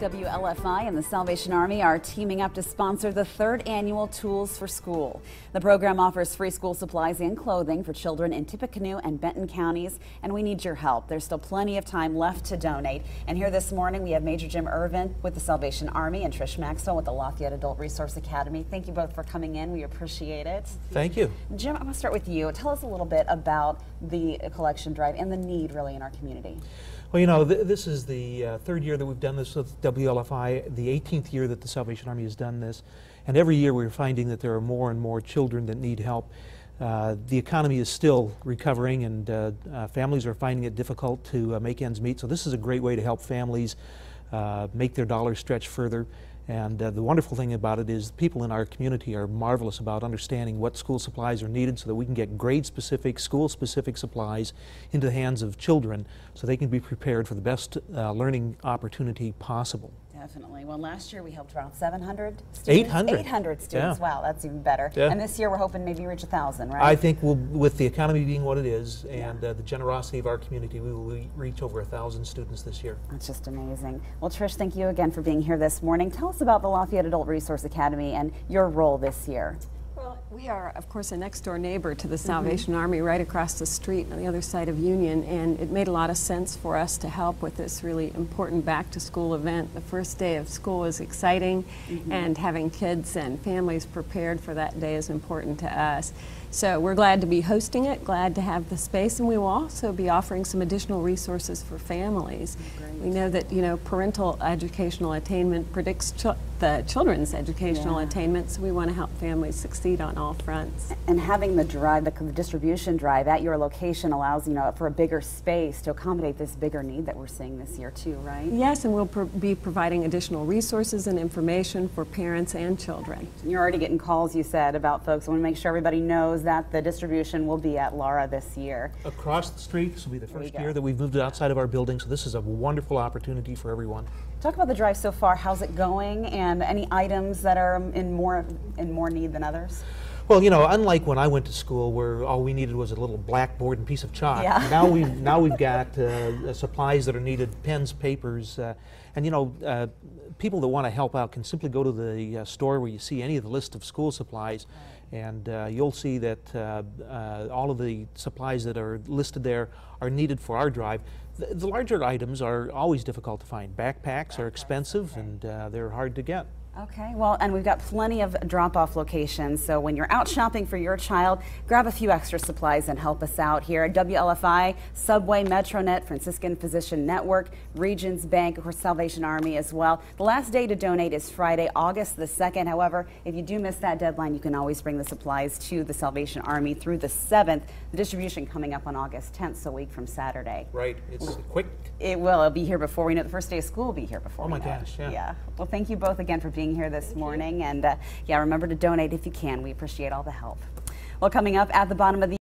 WLFI and the Salvation Army are teaming up to sponsor the third annual Tools for School. The program offers free school supplies and clothing for children in Tippecanoe and Benton counties, and we need your help. There's still plenty of time left to donate. And here this morning we have Major Jim Irvin with the Salvation Army and Trish Maxwell with the Lafayette Adult Resource Academy. Thank you both for coming in. We appreciate it. Thank you. Jim, I'm going to start with you. Tell us a little bit about the collection drive and the need really in our community. Well, you know, this is the third year that we've done this with WLFI, the 18th year that the Salvation Army has done this, and every year we're finding that there are more and more children that need help. The economy is still recovering, and families are finding it difficult to make ends meet, so this is a great way to help families make their dollars stretch further. And the wonderful thing about it is people in our community are marvelous about understanding what school supplies are needed so that we can get grade-specific, school-specific supplies into the hands of children so they can be prepared for the best learning opportunity possible. Definitely. Well, last year we helped around 700 students. 800. 800 students. Yeah. Wow, that's even better. Yeah. And this year we're hoping maybe reach 1,000, right? I think we'll, with the economy being what it is and the generosity of our community, we will reach over 1,000 students this year. That's just amazing. Well, Trish, thank you again for being here this morning. Tell us about the Lafayette Adult Resource Academy and your role this year. Well, we are, of course, a next-door neighbor to the Salvation Army, right across the street on the other side of Union, and it made a lot of sense for us to help with this really important back-to-school event. The first day of school is exciting, and having kids and families prepared for that day is important to us. So we're glad to be hosting it, glad to have the space, and we will also be offering some additional resources for families. Great. We know that, you know, parental educational attainment predicts the children's educational attainment, so we want to help families succeed on all fronts. And having the drive, the distribution drive at your location allows, you know, for a bigger space to accommodate this bigger need that we're seeing this year too, right? Yes, and we'll be providing additional resources and information for parents and children. And you're already getting calls, you said, about folks. I want to make sure everybody knows that the distribution will be at Laura this year. Across the street. This will be the first year that we've moved outside of our building, so this is a wonderful opportunity for everyone. Talk about the drive so far. How's it going, and any items that are in more need than others? Well, you know, unlike when I went to school where all we needed was a little blackboard and piece of chalk, now we've got supplies that are needed, pens, papers, and you know, people that want to help out can simply go to the store where you see any of the list of school supplies, and you'll see that all of the supplies that are listed there are needed for our drive. The larger items are always difficult to find. Backpacks are expensive, and they're hard to get. Okay, well, and we've got plenty of drop-off locations, so when you're out shopping for your child, grab a few extra supplies and help us out here at WLFI, Subway, Metronet, Franciscan Physician Network, Regions Bank, of course, Salvation Army as well. The last day to donate is Friday, August the 2nd. However, if you do miss that deadline, you can always bring the supplies to the Salvation Army through the 7th. The distribution coming up on August 10th, so a week from Saturday. Right, it's quick. It will. It'll be here before we know. The first day of school will be here before we know. Oh my gosh, yeah. Yeah. Well, thank you both again for being here this morning, and yeah, remember to donate if you can. We appreciate all the help. Well, coming up at the bottom of the